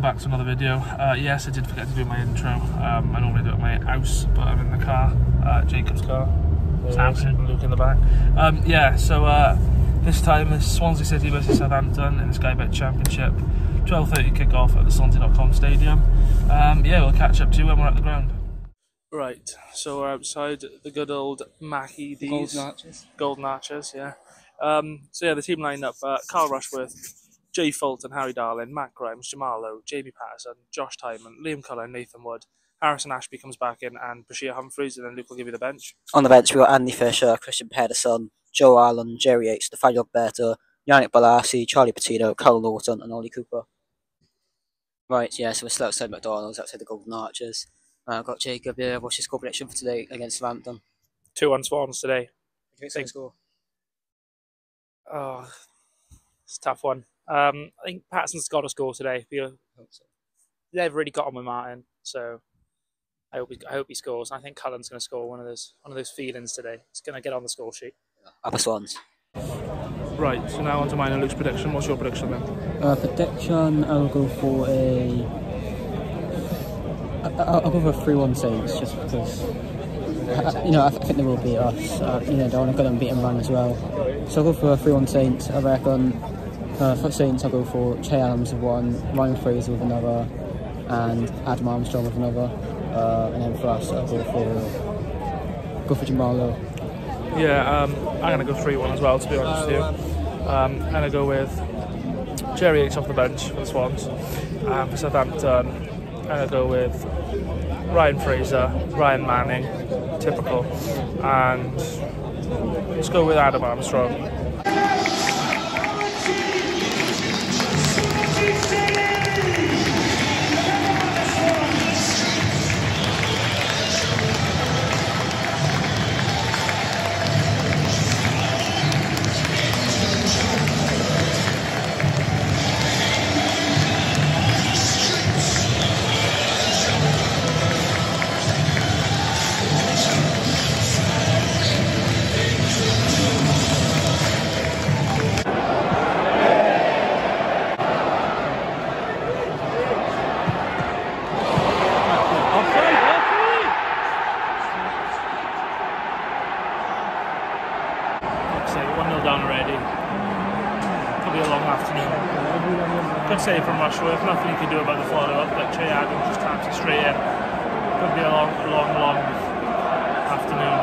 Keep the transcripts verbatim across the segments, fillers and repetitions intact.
welcome back to another video. Uh, yes, I did forget to do my intro. Um, I normally do it at my house, but I'm in the car, uh, Jacob's car, Southampton, Luke in the back. Um, yeah, so uh, this time it's Swansea City versus Southampton in the Sky Bet Championship. twelve thirty kick-off at the Swansea dot com Stadium. Um, yeah, we'll catch up to you when we're at the ground. Right, so we're outside the good old Mackie D's. Golden Arches. Golden Arches, yeah. Um, so yeah, the team lined up, uh, Carl Rushworth, Jay Fulton, Harry Darling, Matt Grimes, Jamal Lowe, Jamie Paterson, Josh Tyman, Liam Cullen, Nathan Wood, Harrison Ashby comes back in, and Bashir Humphreys, and then Luke will give you the bench. On the bench, we've got Andy Fisher, Christian Pedersen, Joe Allen, Jerry H, Defany Alberto, Yannick Malassi, Charlie Petito, Carl Lawton, and Ollie Cooper. Right, yeah, so we're still outside McDonald's, outside the Golden Arches. I've uh, got Jacob here. What's your score prediction for today against Southampton? two one Swans today. What do you think the score? Oh, it's a tough one. Um, I think Patterson's got to score today. I hope so. They've really got on with Martin, so I hope he, I hope he scores. And I think Cullen's going to score one of those one of those feelings today. It's going to get on the score sheet. Yeah. Upper Swans. Right, so now on to mine and Luke's prediction. What's your prediction then? Uh, prediction, I'll go for a... I'll go for three one saves, just because I, you know I, th I think they will beat us. Uh, you know, they want to go and beat them run as well. So I'll go for a three one Saints. I reckon uh, for Saints I'll go for Ché Adams with one, Ryan Fraser with another, and Adam Armstrong with another. Uh, and then for us, I'll go for go for Jamal Lowe. Yeah, um, I'm gonna go three one as well. To be honest with you, um, I'm gonna go with Jerry H off the bench for the Swans, and for Southampton. I'm going to go with Ryan Fraser, Ryan Manning, typical, and let's go with Adam Armstrong. From Rushworth, nothing you can do about the follow-up, but Ché Adams just taps it straight in. Could be a long, long, long afternoon.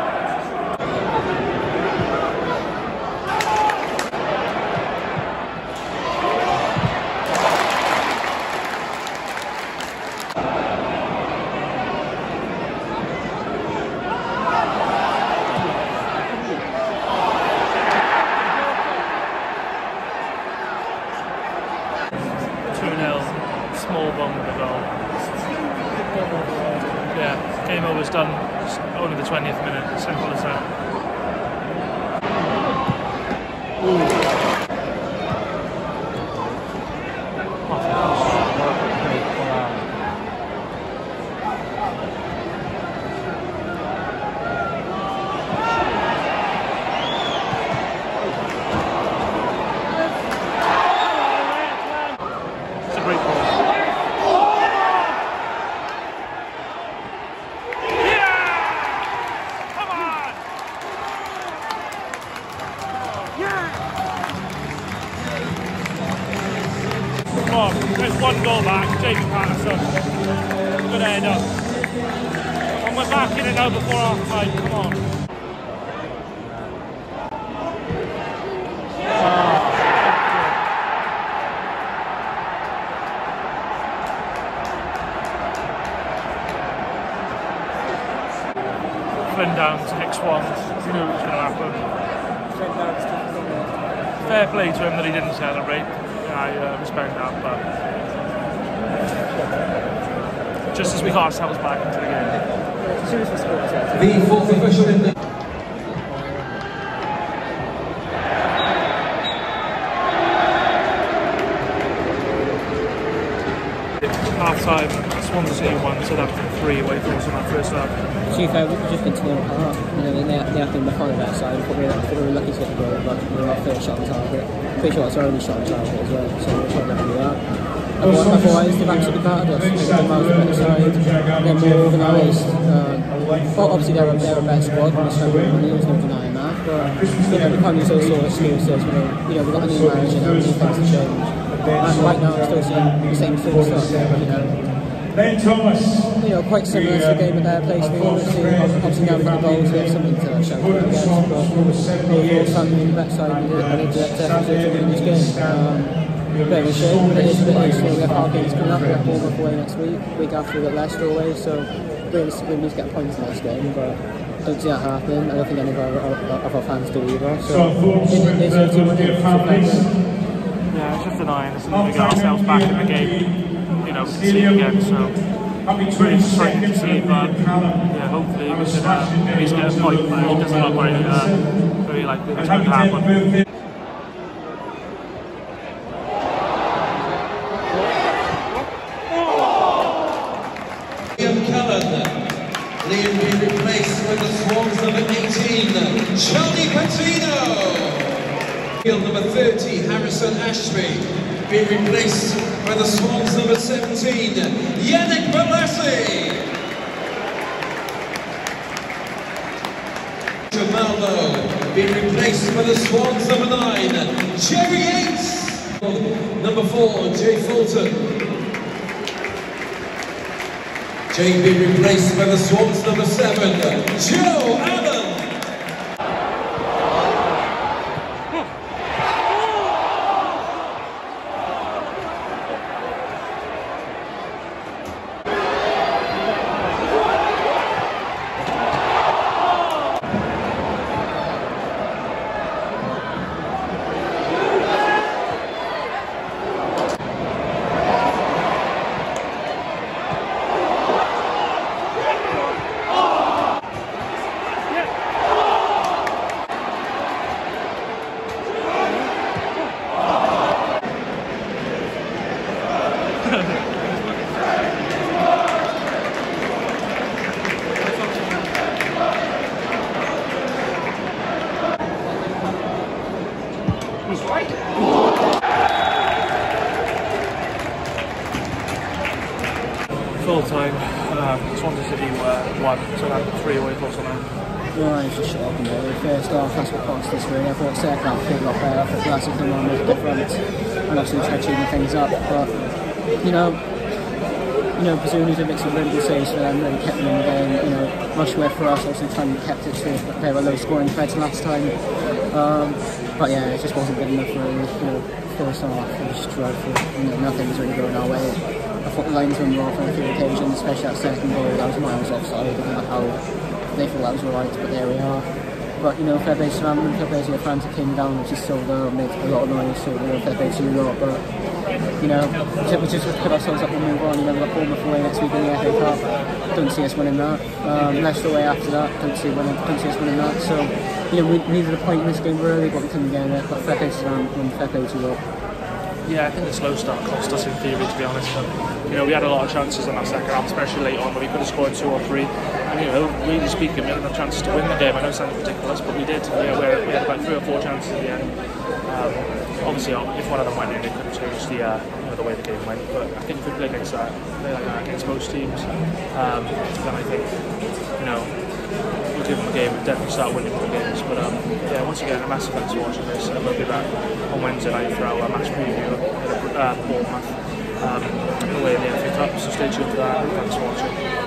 One goal back, Jamie Paterson. Good head up. And we're back in it now before half time, come on. Flynn Downs hits one, you knew it was going to happen. Fair play to him that he didn't celebrate. I uh, respect that, but... just as we got ourselves back into the game. The fourth official in the... Half time, Swansea City one, Southampton three, away from us in that first half. Chief, I would have just been torn apart. You know, they have been back on the back side, but we were lucky to get the goal, but we were our third shot on target. Pretty sure it's our only shot on target as well, so we're probably not going to do that. otherwise they've actually battered us. They've come out the better side, they're more organised. Uh, obviously they're a, they're a better squad, and it's no denying that, but you know, the pundits also saw excuses. You know, we've got a new manager now, things have changed. And right now I'm still seeing the same sort of stuff, you know. Ben Thomas. You know, quite similar to the game at their place. We obviously, obviously now with the goals, we have something to show for the guys. But the all time on the left side, we need to let definitely win this game. Um, bit of a shame, but it is a bit extra. We have our games coming up. We have Bournemouth away next week. Week after we got Leicester away, so realistically we need to get points in this game. But I don't see that happening. I don't think any of our, our, of our fans do either. So it's a team of Yeah, it's just annoying. It's annoying. We got ourselves back in the game. You know, concede again, so it's really frustrating to see, but yeah, hopefully we should uh, at least get a point, but it doesn't look like uh, really like it's going to happen. Liam Cullen, Liam being replaced with the Swans number eighteen, Charlie Petito. Field number thirty, Harrison Ashby. Being replaced by the Swans number seventeen, Yannick Malassi. Jamal Lowe being replaced by the Swans number nine, Jerry Yates. Number four, Jay Fulton. Jay being replaced by the Swans number seven, Joe Allen. Full time, um, Swansea City were one, Southampton three away for Southampton. Well, I was just shut up in there. First half, that's what cost us really. I thought second half kicked off there. I thought that's something that made a difference. And obviously we tried tuning things up, but you know, you know, Bazuni's made some really good saves for them, really kept them in the game. You know, Rushworth for us, obviously trying to kept it to play with low scoring threads last time. Um, but yeah, it just wasn't good enough for you know, first half. It was just dreadful. You know, nothing was really going our way. I thought the lines were more on a few occasions, especially that second goal. That was miles offside. I don't know how they thought that was alright, but there we are. But you know, fair play to Southampton, fair play to your fans that came down, which is so low, made a lot of noise, so you know, fair play to you lot. But you know, we just put ourselves up and move on. You know, we've got Bournemouth away next week in the F A Cup. Don't see us winning that. Um, Leicester away after that. Don't see winning. Don't see us winning that. So you know, we needed a point in this game really, but we couldn't get in there. But fair play to Southampton and fair play to you lot. Yeah, I think the slow start cost us in theory, to be honest. But, you know, we had a lot of chances in that second half, especially late on, where we could have scored two or three. And, you know, really speaking, we had enough chances to win the game. I know it sounds ridiculous, but we did. We had, we had about three or four chances at the end. Um, obviously, if one of them went in, it could have changed the, uh, you know, the way the game went. But I think if we play against that, play like that against most teams, um, then I think, you know, give them a game, we'll definitely start winning more games. But um, yeah, once again, a massive thanks for watching this. And we'll be back on Wednesday night for our match preview at Bournemouth um, away in the F A Cup. So stay tuned for that. Thanks for watching.